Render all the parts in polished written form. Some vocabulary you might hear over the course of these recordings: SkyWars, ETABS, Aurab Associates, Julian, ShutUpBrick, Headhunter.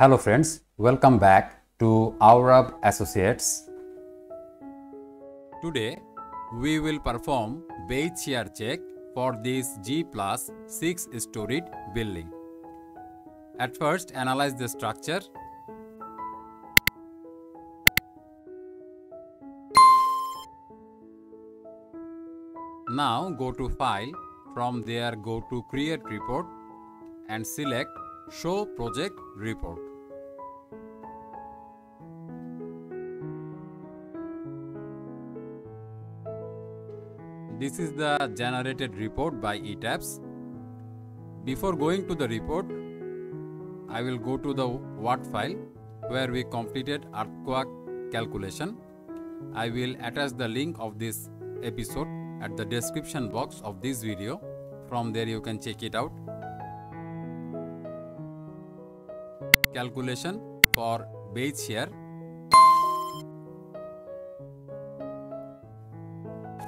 Hello friends, welcome back to Aurab Associates. Today we will perform weight shear check for this G plus 6-storied building. At first, analyze the structure. Now go to File, from there go to Create Report and select Show Project Report. This is the generated report by ETABS. Before going to the report, I will go to the Word file where we completed earthquake calculation. I will attach the link of this episode at the description box of this video. From there you can check it out. Calculation for weight shear.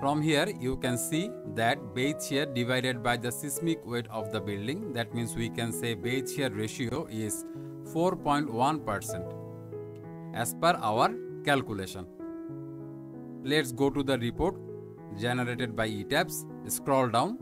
From here you can see that weight shear divided by the seismic weight of the building. That means we can say weight shear ratio is 4.1% as per our calculation. Let's go to the report generated by ETABS. Scroll down.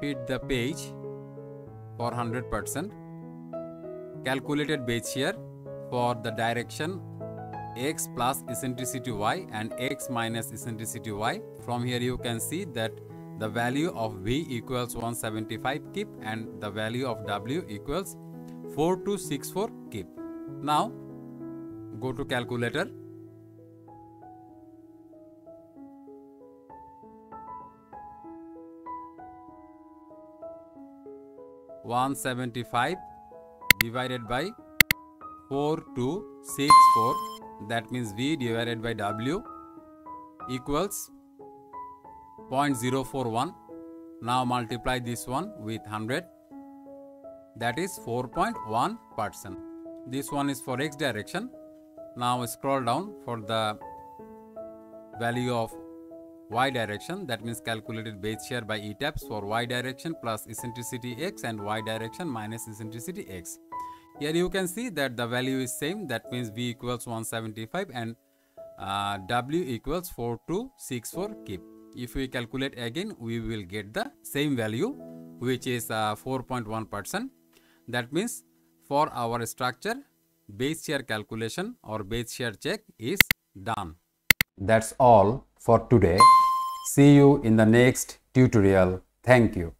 Feed the page for 100%. Calculated weight shear for the direction x plus eccentricity y and x minus eccentricity y. From here you can see that the value of V equals 175 kip and the value of W equals 4264 kip. Now go to calculator. (175) divided by 4264, that means V divided by W equals 0.041. Now multiply this one with 100, that is 4.1%. This one is for x direction. Now scroll down for the value of y direction, that means calculated weight shear by ETABS for y direction plus eccentricity x and y direction minus eccentricity x. Here you can see that the value is same, that means V equals 175 and W equals 4264 kip. If we calculate again, we will get the same value, which is 4.1%. That means for our structure, weight shear calculation or weight shear check is done. That's all for today. See you in the next tutorial. Thank you.